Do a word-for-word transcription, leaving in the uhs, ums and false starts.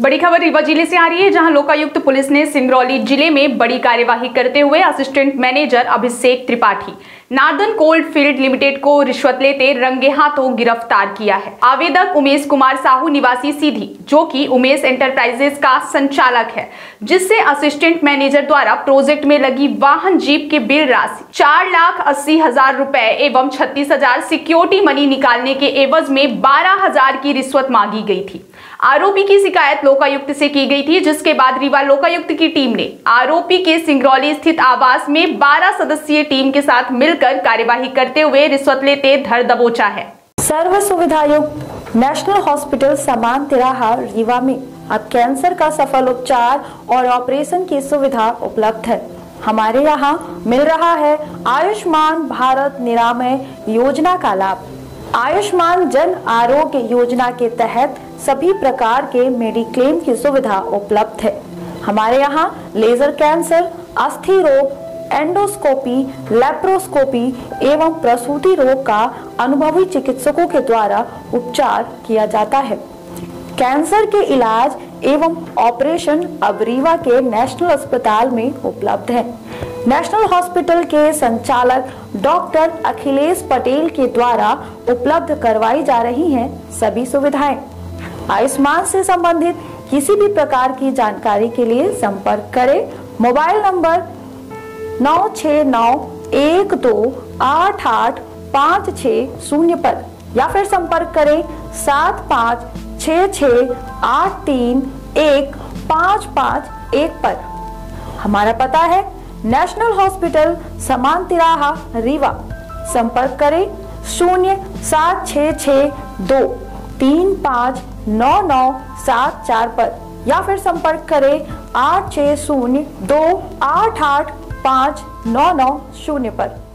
बड़ी खबर रीवा जिले से आ रही है, जहां लोकायुक्त पुलिस ने सिंगरौली जिले में बड़ी कार्यवाही करते हुए assistant manager Abhishek Tripathi नांदन cold field limited को रिश्वत लेते रंगे हाथों गिरफ्तार किया है। आवेदक उमेश कुमार साहू निवासी सीधी, जो कि उमेश एंटरप्राइजेस का संचालक है, जिससे असिस्टेंट मैनेजर द्वारा प्रोजेक्ट में लगी वाहन जीप के बिल राशि चार लाख अस्सी हजार रूपए एवं छत्तीस हजार सिक्योरिटी मनी निकालने के एवज में बारह हजार की रिश्वत मांगी गई थी। आरोपी की शिकायत लोकायुक्त से की गई थी, जिसके बाद रीवा लोकायुक्त की टीम ने आरोपी के सिंगरौली स्थित आवास में बारह सदस्यीय टीम के साथ मिलकर कार्यवाही करते हुए रिश्वत लेते धर दबोचा है। सर्व सुविधायुक्त नेशनल हॉस्पिटल समान तिराहा रीवा में अब कैंसर का सफल उपचार और ऑपरेशन की सुविधा उपलब्ध है। हमारे यहाँ मिल रहा है आयुष्मान भारत निरामय योजना का लाभ। आयुष्मान जन आरोग्य योजना के तहत सभी प्रकार के मेडिक्लेम की सुविधा उपलब्ध है। हमारे यहाँ लेजर कैंसर, अस्थि रोग, एंडोस्कोपी, लेप्रोस्कोपी एवं प्रसूति रोग का अनुभवी चिकित्सकों के द्वारा उपचार किया जाता है। कैंसर के इलाज एवं ऑपरेशन अब रीवा के नेशनल अस्पताल में उपलब्ध है। नेशनल हॉस्पिटल के संचालक डॉक्टर अखिलेश पटेल के द्वारा उपलब्ध करवाई जा रही हैं सभी सुविधाएं। आयुष्मान से संबंधित किसी भी प्रकार की जानकारी के लिए संपर्क करें मोबाइल नंबर नौ छः नौ एक दो आठ आठ पाँच छः शून्य पर, या फिर संपर्क करें सात पाँच छः छः आठ तीन एक पाँच पाँच एक पर। हमारा पता है नेशनल हॉस्पिटल समान तिराहा रीवा। संपर्क करें शून्य सात छः छः दो तीन पाँच नौ नौ सात चार पर, या फिर संपर्क करें आठ छः शून्य दो आठ आठ पाँच नौ नौ शून्य पर।